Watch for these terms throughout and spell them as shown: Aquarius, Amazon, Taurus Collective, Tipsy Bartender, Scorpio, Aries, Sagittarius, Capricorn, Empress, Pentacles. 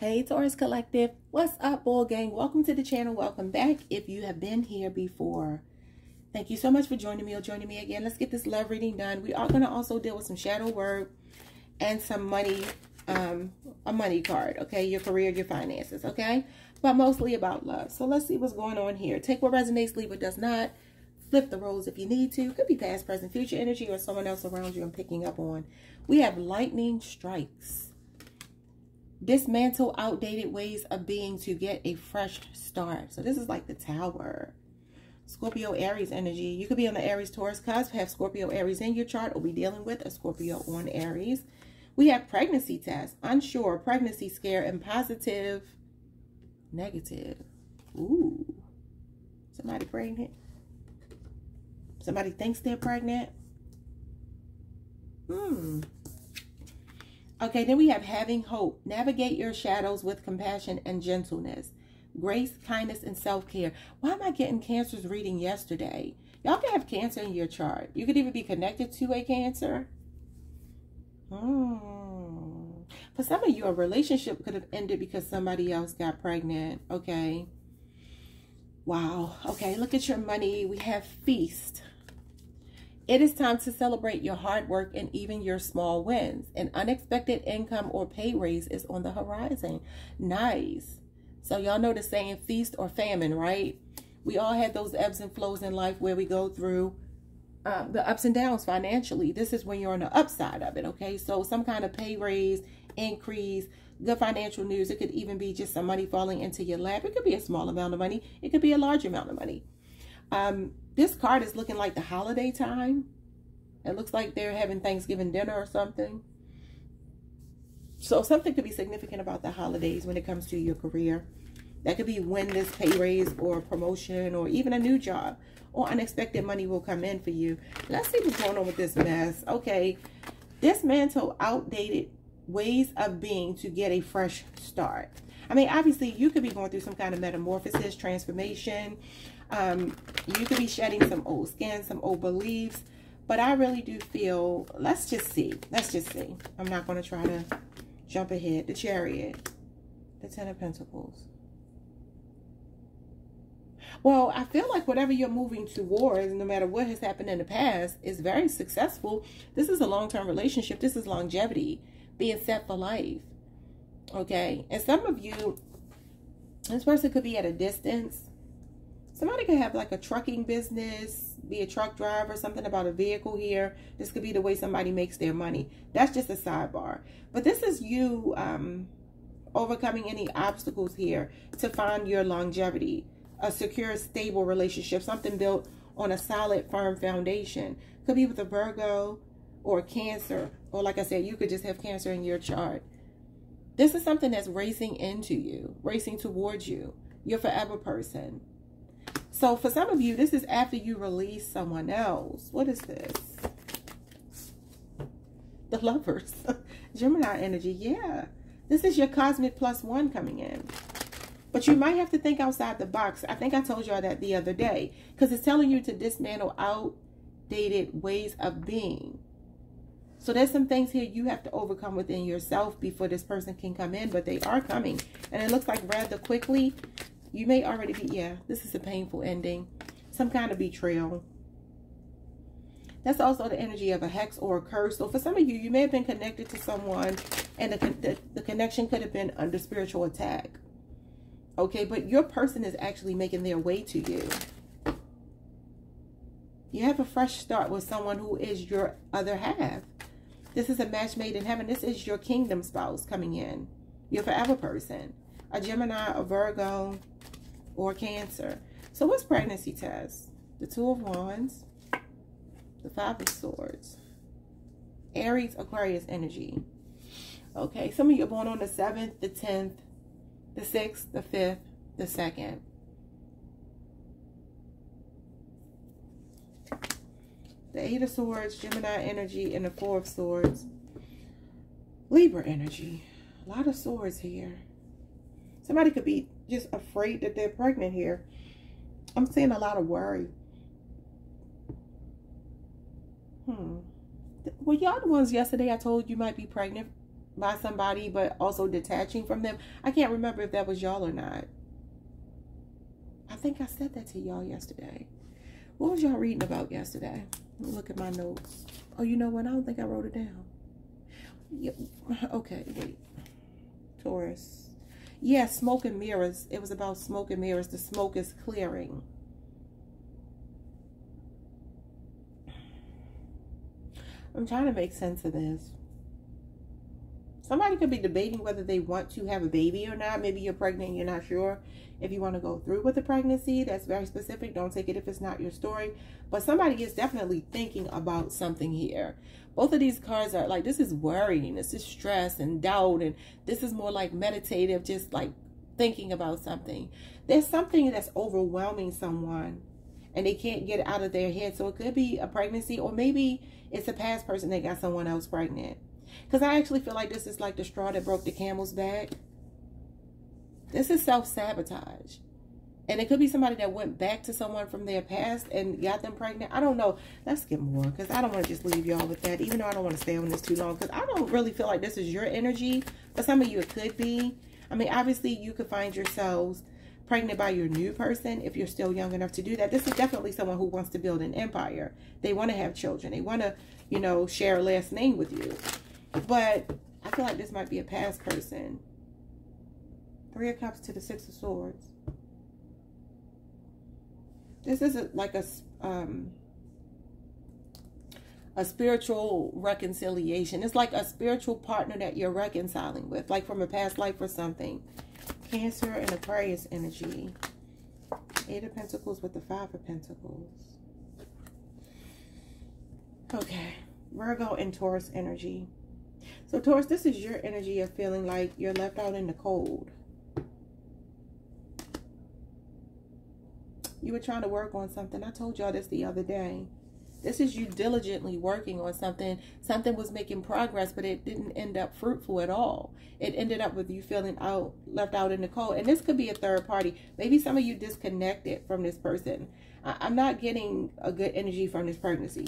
Hey Taurus Collective, what's up, ball gang? Welcome to the channel. Welcome back if you have been here before. Thank you so much for joining me or joining me again. Let's get this love reading done. We are going to also deal with some shadow work and some money, a money card, okay? Your career, your finances, okay? But mostly about love. So let's see what's going on here. Take what resonates, leave what does not. Flip the roles if you need to. Could be past, present, future energy or someone else around you I'm picking up on. We have lightning strikes. Dismantle outdated ways of being to get a fresh start. So this is like the Tower. Scorpio, Aries energy. You could be on the Aries, Taurus cusp, have Scorpio, Aries in your chart, or be dealing with a Scorpio on Aries. We have pregnancy test, unsure, pregnancy scare, and positive, negative. Ooh, somebody pregnant. Somebody thinks they're pregnant. Okay, then we have having hope. Navigate your shadows with compassion and gentleness. Grace, kindness, and self-care. Why am I getting Cancer's reading yesterday? Y'all can have Cancer in your chart. You could even be connected to a Cancer. For some of you, a relationship could have ended because somebody else got pregnant. Okay. Wow. Okay, look at your money. We have feast. It is time to celebrate your hard work and even your small wins. An unexpected income or pay raise is on the horizon. Nice. So y'all know the saying feast or famine, right? We all had those ebbs and flows in life where we go through the ups and downs financially. This is when you're on the upside of it, okay? So some kind of pay raise, increase, good financial news. It could even be just some money falling into your lap. It could be a small amount of money. It could be a large amount of money. This card is looking like the holiday time. It looks like they're having Thanksgiving dinner or something. So something could be significant about the holidays when it comes to your career. That could be when this pay raise or promotion or even a new job or unexpected money will come in for you. Let's see what's going on with this mess. Okay, dismantle outdated ways of being to get a fresh start. I mean, obviously, you could be going through some kind of metamorphosis, transformation. You could be shedding some old skin, some old beliefs, but I really do feel, let's just see. I'm not going to try to jump ahead. The Chariot, the Ten of Pentacles. Well, I feel like whatever you're moving towards, no matter what has happened in the past, is very successful. This is a long-term relationship. This is longevity, being set for life, okay? And some of you, this person could be at a distance. Somebody could have like a trucking business, be a truck driver, something about a vehicle here. This could be the way somebody makes their money. That's just a sidebar. But this is you overcoming any obstacles here to find your longevity, a secure, stable relationship, something built on a solid, firm foundation. Could be with a Virgo or a Cancer. Or like I said, you could just have Cancer in your chart. This is something that's racing into you, racing towards you, your forever person. So for some of you, this is after you release someone else. What is this? The Lovers. Gemini energy, yeah. This is your cosmic +1 coming in. But you might have to think outside the box. I think I told y'all that the other day. Because it's telling you to dismantle outdated ways of being. So there's some things here you have to overcome within yourself before this person can come in. But they are coming. And it looks like rather quickly. You may already be, yeah, this is a painful ending. Some kind of betrayal. That's also the energy of a hex or a curse. So for some of you, you may have been connected to someone and the connection could have been under spiritual attack. Okay, but your person is actually making their way to you. You have a fresh start with someone who is your other half. This is a match made in heaven. This is your kingdom spouse coming in. Your forever person. A Gemini, a Virgo, or Cancer. So what's pregnancy test? The Two of Wands, the Five of Swords, Aries, Aquarius energy. Okay, some of you are born on the 7th, the 10th, the 6th, the 5th, the 2nd. The Eight of Swords, Gemini energy, and the Four of Swords. Libra energy. A lot of swords here. Somebody could be just afraid that they're pregnant here. I'm seeing a lot of worry. Were y'all the ones yesterday I told you might be pregnant by somebody, but also detaching from them. I can't remember if that was y'all or not. I think I said that to y'all yesterday. What was y'all reading about yesterday? Let me look at my notes. Oh, you know what? I don't think I wrote it down. Yeah. Okay, wait. Taurus. Yeah, smoke and mirrors. It was about smoke and mirrors. The smoke is clearing. I'm trying to make sense of this. Somebody could be debating whether they want to have a baby or not. Maybe you're pregnant and you're not sure if you want to go through with the pregnancy. That's very specific. Don't take it if it's not your story. But somebody is definitely thinking about something here. Both of these cards are like, this is worrying. This is stress and doubt. And this is more like meditative, just like thinking about something. There's something that's overwhelming someone and they can't get it out of their head. So it could be a pregnancy, or maybe it's a past person that got someone else pregnant. Because I actually feel like this is like the straw that broke the camel's back. This is self-sabotage. And it could be somebody that went back to someone from their past and got them pregnant. I don't know. Let's get more, because I don't want to just leave y'all with that, even though I don't want to stay on this too long, because I don't really feel like this is your energy. But some of you, it could be. I mean, obviously, you could find yourselves pregnant by your new person if you're still young enough to do that. This is definitely someone who wants to build an empire. They want to have children. They want to, you know, share a last name with you. But I feel like this might be a past person. 3 of Cups to the 6 of Swords. This is like a spiritual reconciliation. It's like a spiritual partner that you're reconciling with, like from a past life or something. Cancer and Aquarius energy. 8 of Pentacles with the 5 of Pentacles. Okay. Virgo and Taurus energy. So Taurus, this is your energy of feeling like you're left out in the cold. You were trying to work on something. I told y'all this the other day. This is you diligently working on something. Something was making progress, but it didn't end up fruitful at all. It ended up with you feeling out, left out in the cold. And this could be a third party. Maybe some of you disconnected from this person. I'm not getting a good energy from this pregnancy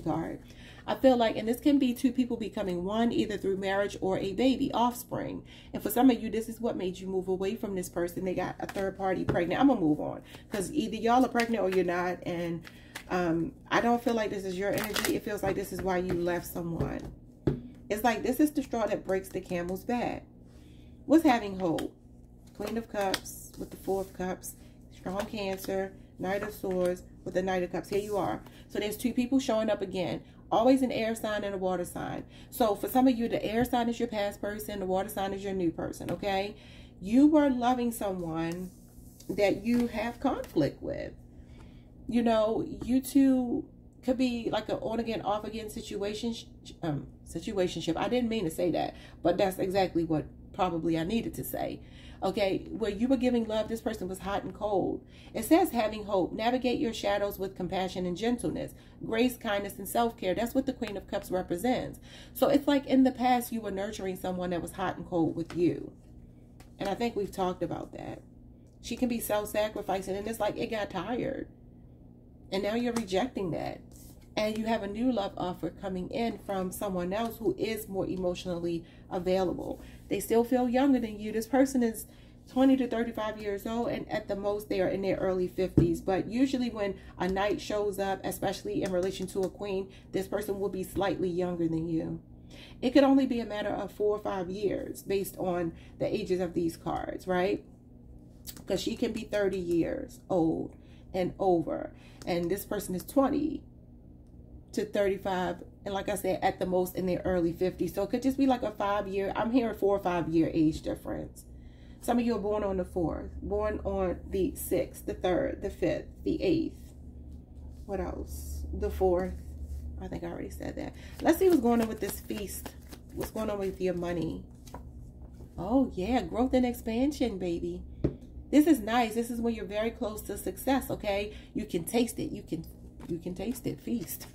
card. I feel like, and this can be two people becoming one, either through marriage or a baby, offspring. And for some of you, this is what made you move away from this person. They got a third party pregnant. I'm going to move on, because either y'all are pregnant or you're not. And I don't feel like this is your energy. It feels like this is why you left someone. It's like this is the straw that breaks the camel's back. What's having hope? Queen of Cups with the 4 of Cups. Strong Cancer. Knight of Swords with the Knight of Cups. Here you are. So there's two people showing up again. Always an air sign and a water sign. So for some of you, the air sign is your past person. The water sign is your new person, okay? You were loving someone that you have conflict with. You know, you two could be like an on-again, off-again situationship. I didn't mean to say that, but that's exactly what probably I needed to say. Okay, where you were giving love, this person was hot and cold. It says having hope. Navigate your shadows with compassion and gentleness, grace, kindness, and self-care. That's what the Queen of Cups represents. So it's like in the past, you were nurturing someone that was hot and cold with you. And I think we've talked about that. She can be self-sacrificing, and it's like it got tired. And now you're rejecting that. And you have a new love offer coming in from someone else who is more emotionally available. They still feel younger than you. This person is 20 to 35 years old, and at the most, they are in their early 50s. But usually when a knight shows up, especially in relation to a queen, this person will be slightly younger than you. It could only be a matter of 4 or 5 years based on the ages of these cards, right? Because she can be 30 years old and over, and this person is 20. to 35, and like I said, at the most in their early 50s. So it could just be like a 5 year, I'm hearing 4 or 5 year age difference. Some of you are born on the 4th, born on the 6th, the 3rd, the 5th, the 8th. What else? The 4th. I think I already said that. Let's see what's going on with this feast. What's going on with your money? Oh yeah, growth and expansion, baby. This is nice. This is when you're very close to success, okay? You can taste it. You can taste it. Feast.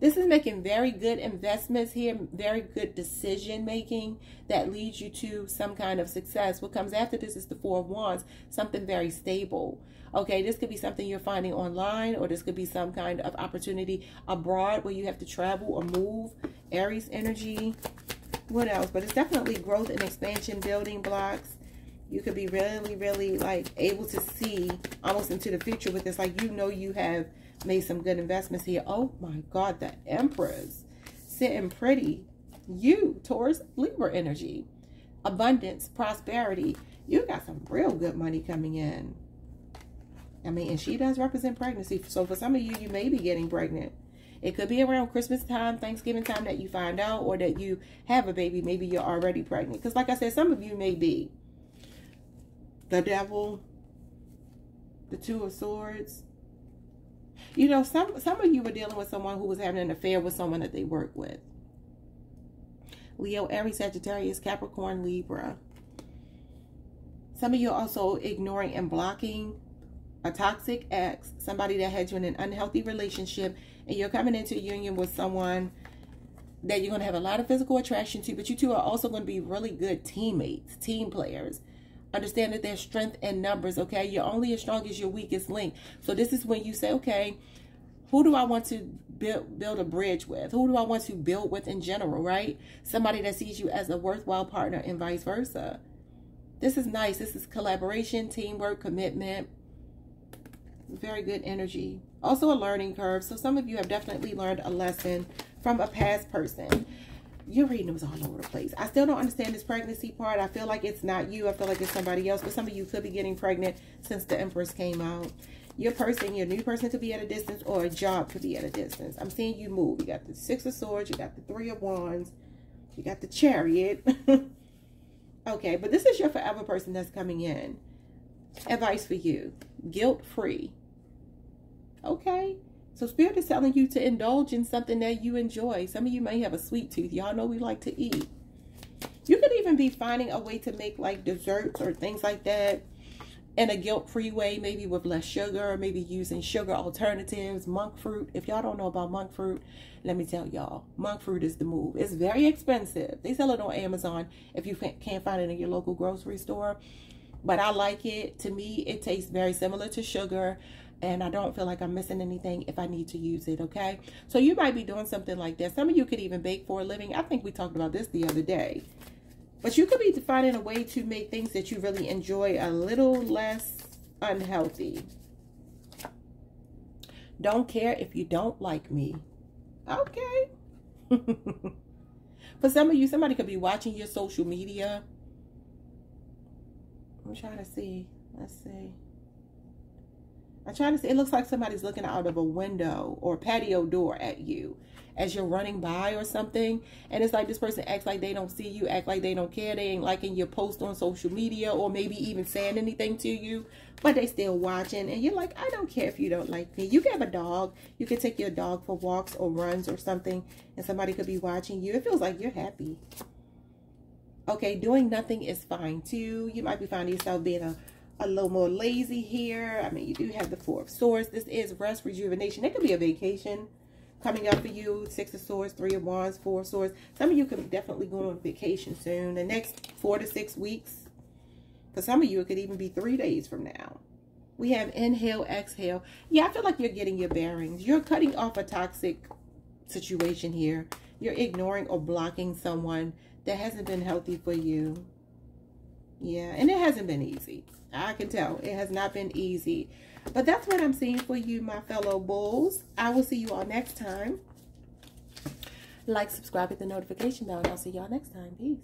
This is making very good investments here, very good decision making that leads you to some kind of success. What comes after this is the 4 of Wands, something very stable. Okay, this could be something you're finding online, or this could be some kind of opportunity abroad where you have to travel or move. Aries energy. what else? But it's definitely growth and expansion building blocks. You could be really, really like able to see almost into the future with this. Like, you know, you have made some good investments here. Oh my God, the Empress sitting pretty. You, Taurus, Libra energy, abundance, prosperity. You got some real good money coming in. I mean, and she does represent pregnancy. So for some of you, you may be getting pregnant. It could be around Christmas time, Thanksgiving time that you find out, or that you have a baby. Maybe you're already pregnant. Because like I said, some of you may be. The Devil, the Two of Swords. You know, some of you were dealing with someone who was having an affair with someone that they work with. Leo, Aries, Sagittarius, Capricorn, Libra. Some of you are also ignoring and blocking a toxic ex, somebody that had you in an unhealthy relationship, and you're coming into a union with someone that you're going to have a lot of physical attraction to, but you two are also going to be really good teammates, team players. Understand that there's strength in numbers, okay? You're only as strong as your weakest link. So this is when you say, okay, who do I want to build a bridge with? Who do I want to build with in general, right? Somebody that sees you as a worthwhile partner and vice versa. This is nice. This is collaboration, teamwork, commitment. Very good energy. Also a learning curve. So some of you have definitely learned a lesson from a past person. Your reading was all over the place. I still don't understand this pregnancy part. I feel like it's not you. I feel like it's somebody else. But some of you could be getting pregnant since the Empress came out. Your person, your new person could be at a distance, or a job could be at a distance. I'm seeing you move. You got the Six of Swords. You got the Three of Wands. You got the Chariot. Okay, but this is your forever person that's coming in. Advice for you. Guilt-free. Okay. So Spirit is telling you to indulge in something that you enjoy. Some of you may have a sweet tooth. Y'all know we like to eat. You could even be finding a way to make like desserts or things like that in a guilt-free way, maybe with less sugar, maybe using sugar alternatives, monk fruit. If y'all don't know about monk fruit, let me tell y'all, monk fruit is the move. It's very expensive. They sell it on Amazon if you can't find it in your local grocery store. But I like it. To me, it tastes very similar to sugar. And I don't feel like I'm missing anything if I need to use it, okay? So you might be doing something like that. Some of you could even bake for a living. I think we talked about this the other day. But you could be finding a way to make things that you really enjoy a little less unhealthy. Don't care if you don't like me. Okay. For some of you, somebody could be watching your social media. I'm trying to see. Let's see. I'm trying to see. It looks like somebody's looking out of a window or patio door at you as you're running by or something. And it's like this person acts like they don't see you, act like they don't care. They ain't liking your post on social media or maybe even saying anything to you, but they still watching. And you're like, I don't care if you don't like me. You can have a dog. You can take your dog for walks or runs or something, and somebody could be watching you. It feels like you're happy. Okay, doing nothing is fine too. You might be finding yourself being a little more lazy here. I mean, you do have the Four of Swords. This is rest, rejuvenation. It could be a vacation coming up for you. Six of Swords, Three of Wands, Four of Swords. Some of you could definitely go on vacation soon. The next 4 to 6 weeks. For some of you, it could even be 3 days from now. We have inhale, exhale. Yeah, I feel like you're getting your bearings. You're cutting off a toxic situation here. You're ignoring or blocking someone that hasn't been healthy for you. Yeah, and it hasn't been easy. I can tell it has not been easy, but that's what I'm seeing for you, my fellow bulls. I will see you all next time. Like, subscribe, hit the notification bell, and I'll see y'all next time. Peace.